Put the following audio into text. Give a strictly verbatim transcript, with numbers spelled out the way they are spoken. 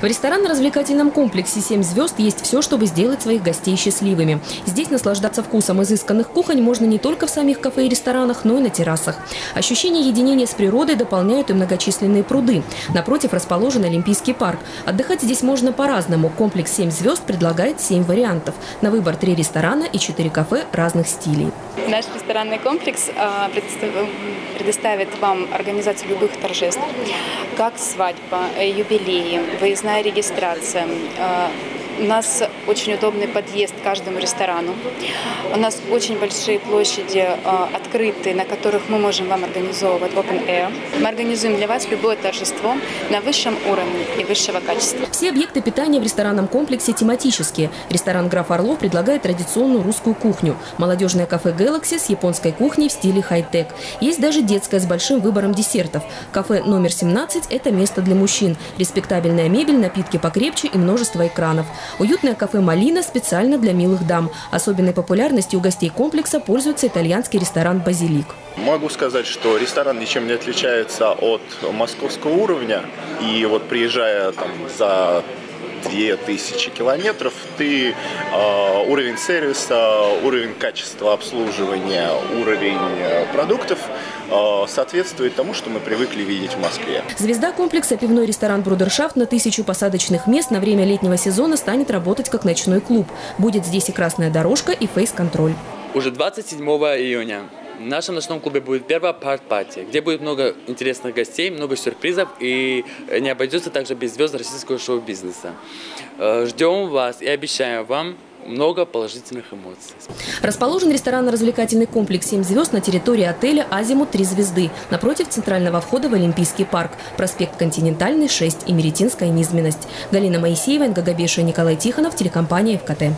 В ресторанно-развлекательном комплексе «Семь звезд» есть все, чтобы сделать своих гостей счастливыми. Здесь наслаждаться вкусом изысканных кухонь можно не только в самих кафе и ресторанах, но и на террасах. Ощущение единения с природой дополняют и многочисленные пруды. Напротив расположен Олимпийский парк. Отдыхать здесь можно по-разному. Комплекс «Семь звезд» предлагает семь вариантов. На выбор три ресторана и четыре кафе разных стилей. Наш ресторанный комплекс предоставит вам организацию любых торжеств, как свадьба, юбилеи, выездная регистрация. У нас очень удобный подъезд к каждому ресторану. У нас очень большие площади открытые, на которых мы можем вам организовывать open air. Мы организуем для вас любое торжество на высшем уровне и высшего качества. Все объекты питания в ресторанном комплексе тематические. Ресторан «Граф Орлов» предлагает традиционную русскую кухню. Молодежное кафе «Galaxy» с японской кухней в стиле хай-тек. Есть даже детское с большим выбором десертов. Кафе номер семнадцать – это место для мужчин. Респектабельная мебель, напитки покрепче и множество экранов. Уютное кафе «Малина» специально для милых дам. Особенной популярностью у гостей комплекса пользуется итальянский ресторан «Базилик». Могу сказать, что ресторан ничем не отличается от московского уровня. И вот приезжая там за две тысячи километров, ты э, уровень сервиса, уровень качества обслуживания, уровень продуктов э, соответствует тому, что мы привыкли видеть в Москве. Звезда комплекса — пивной ресторан «Брудершафт» на тысячу посадочных мест на время летнего сезона станет работать как ночной клуб. Будет здесь и красная дорожка, и фейс-контроль. Уже двадцать седьмого июня в нашем ночном клубе будет первая парт-пати, где будет много интересных гостей, много сюрпризов, и не обойдется также без звезд российского шоу-бизнеса. Ждем вас и обещаем вам много положительных эмоций. Расположен ресторанно-развлекательный комплекс «Семь звезд» на территории отеля «Азимут Три звезды» напротив центрального входа в Олимпийский парк, проспект Континентальный, шесть, Имеретинская низменность. Галина Моисеева, Нгагабеша, Николай Тихонов, телекомпания «Эфкате».